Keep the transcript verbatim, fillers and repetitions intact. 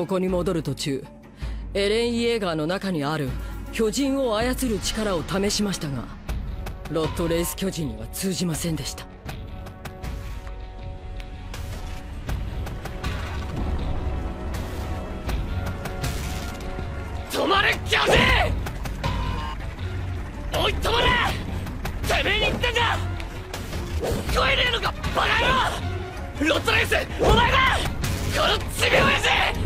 ここに戻る途中、エレン・イェーガーの中にある巨人を操る力を試しましたが、ロットレース巨人には通じませんでした。止まれ巨人！おい止まれ！てめえに言ってんだ！聞こえねえのかバカ野郎！ロットレースお前だ！このチビ親父！